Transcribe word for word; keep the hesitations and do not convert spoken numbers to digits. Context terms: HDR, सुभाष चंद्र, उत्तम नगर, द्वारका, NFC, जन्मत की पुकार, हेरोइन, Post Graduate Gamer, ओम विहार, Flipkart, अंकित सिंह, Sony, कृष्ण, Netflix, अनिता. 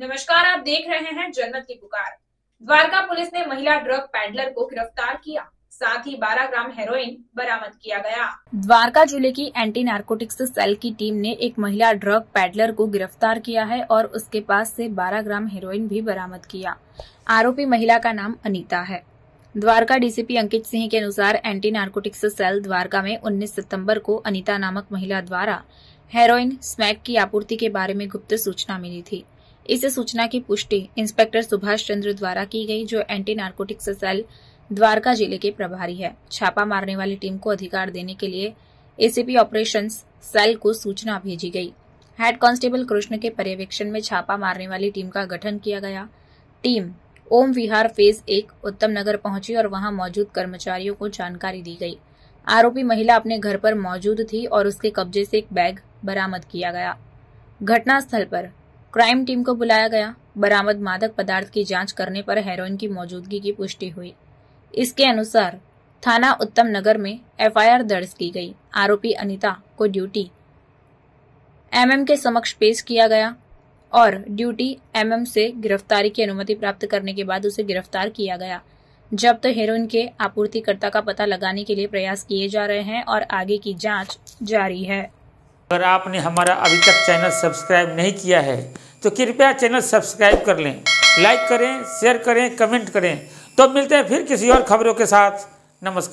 नमस्कार, आप देख रहे हैं जन्मत की पुकार। द्वारका पुलिस ने महिला ड्रग पैडलर को गिरफ्तार किया, साथ ही बारह ग्राम हेरोइन बरामद किया गया। द्वारका जिले की एंटी नार्कोटिक्स सेल की टीम ने एक महिला ड्रग पैडलर को गिरफ्तार किया है और उसके पास से बारह ग्राम हेरोइन भी बरामद किया। आरोपी महिला का नाम अनिता है। द्वारका डीसीपी अंकित सिंह के अनुसार एंटी नार्कोटिक्स सेल द्वारका में उन्नीस सितंबर को अनिता नामक महिला द्वारा हेरोइन स्मैक की आपूर्ति के बारे में गुप्त सूचना मिली थी। इस सूचना की पुष्टि इंस्पेक्टर सुभाष चंद्र द्वारा की गई, जो एंटी नार्कोटिक्स सेल द्वारका जिले के प्रभारी है। छापा मारने वाली टीम को अधिकार देने के लिए एसीपी ऑपरेशंस सेल को सूचना भेजी गई। हेड कांस्टेबल कृष्ण के पर्यवेक्षण में छापा मारने वाली टीम का गठन किया गया। टीम ओम विहार फेज एक उत्तम नगर पहुंची और वहां मौजूद कर्मचारियों को जानकारी दी गई। आरोपी महिला अपने घर पर मौजूद थी और उसके कब्जे से एक बैग बरामद किया गया। घटनास्थल पर क्राइम टीम को बुलाया गया। बरामद मादक पदार्थ की जांच करने पर हेरोइन की मौजूदगी की पुष्टि हुई। इसके अनुसार थाना उत्तम नगर में एफ आई आर दर्ज की गई। आरोपी अनिता को ड्यूटी एम एम के समक्ष पेश किया गया और ड्यूटी एम एम से गिरफ्तारी की अनुमति प्राप्त करने के बाद उसे गिरफ्तार किया गया। जब तो हेरोइन के आपूर्तिकर्ता का पता लगाने के लिए प्रयास किए जा रहे हैं और आगे की जांच जारी है। अगर आपने हमारा अभी तक चैनल सब्सक्राइब नहीं किया है तो कृपया चैनल सब्सक्राइब कर लें, लाइक करें, शेयर करें, कमेंट करें। तो मिलते हैं फिर किसी और खबरों के साथ। नमस्कार।